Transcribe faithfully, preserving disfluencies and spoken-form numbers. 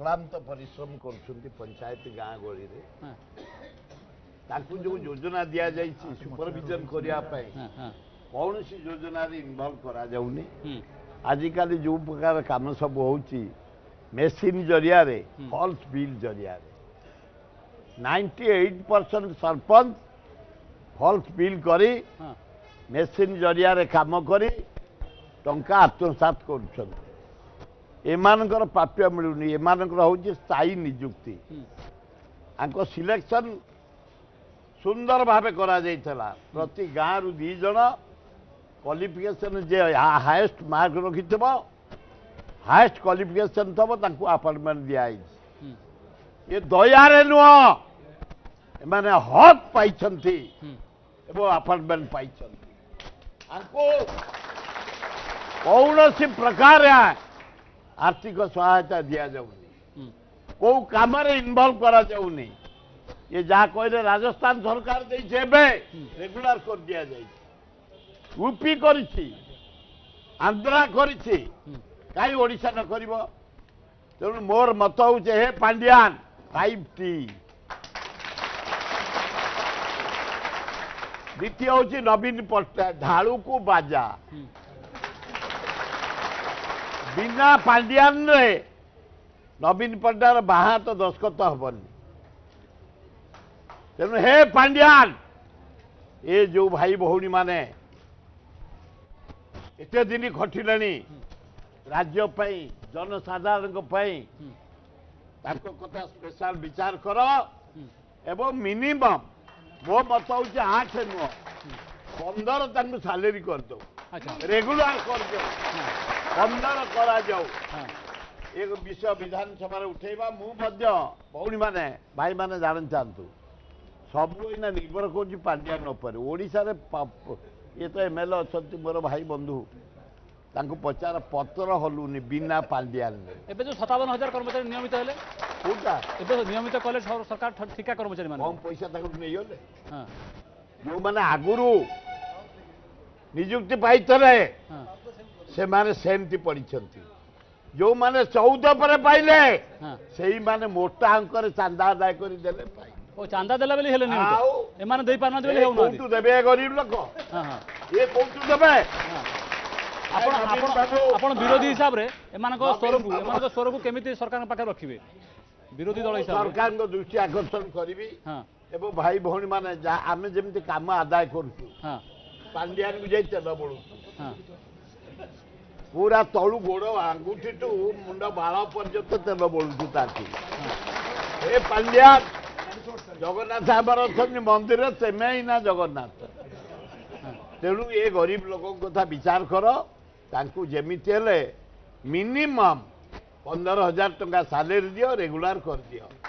अक्लांत परिश्रम कर पंचायत गाँ गली जो योजना दि जाए सुपरविजन करने कौन सी योजना इनवल्व कर आजिकल जो प्रकार काम सब हो मेसीन जरिया फल्स बिल जरिया ninety eight percent sarpanch false bill करी मेसीन जरिया काम कर टंका आत्मसात कर प्राप्य मिलूनी एम हूँ स्थायी निजुक्ति आंको सिलेक्शन सुंदर भाव करा प्रति गाँव रु दीज क्वालिफिकेशन जे हाएस्ट मार्क रखि हाएस्ट क्वालिफिकेशन थब तांकु अपॉइंटमेंट दिया ये दयारे नुह मैंने हक पाई अपॉइंटमेंट पाई कौन सी प्रकार आर्थिक सहायता दिया जाऊनी को काम इन्वॉल्व करा जाऊनी ये जहाँ कहले राजस्थान सरकार देइछे बे रेगुलर कर दिया जाए यूपी आंध्रा कहीं ओडिशा न कर तेणु मोर मत हूँ हे पांडियान फाइव टी द्वितीय हूँ नवीन पट्टा झाड़ू को बाजा बिना पांडियान रे नवीन पट्टार बाहा तो दस्खत हबन तेणु हे पांडियान ये जो भाई भौणी माने इतने दिन घटला राज्य जनसाधारण कथा स्पेशल विचार कर एवं मिनिमम मो मत हूँ आठ नुह पंदर तक सालेरी कर दो रेगुलर कर दो पंदर करा जाओ एक विषय विधानसभा उठेबा मुझे भौणी माने भाई माने जान चाहतु सब इना निर्भर कर उपर ओडिशा रे ये तो एम एल अच्छा मोर भाई बंधु पचार पत्र हलुनी बिना पांडियान जो सतावन हजार कर्मचारी नियमित नियमित कले सरकार ठिका कर्मचारी कम पैसा नहींगले जो मैंने आगुरी निजुक्ति पाई से माने सेमती पड़ी जो मैंने चौदह पर पाइले से माने मोटा अंकर चांदा आदाय करदे ओ चांदा देला बेली हेले नहीं एमाने देई पारना बेली हेउ न कोटु देबे गरीब लोक हां हां ए कोटु देबे आपण आपण आपण विरोधी हिसाब रे एमान को स्वरूप एमान को स्वरूप केमिति सरकार पाखे रखिबे विरोधी दल हिसाब सरकार को दृष्टि आकर्षण करबी हां एबो भाई भौणी माने आमे जेमति काम आदाय करछु हां पांडियान को जे चला बोलु हां पूरा तळु गोडो अंगूठी टू मुंडा बाळा पर्यंत चला बोलछु ताकी ए पांडियान जगन्नाथ साहब अच्छा मंदिर सेमेना जगन्नाथ तेणु ये गरीब लोक कथा विचार कर मिनिमम पंद्रह हजार टका सालेरी दियो रेगुलर कर दियो।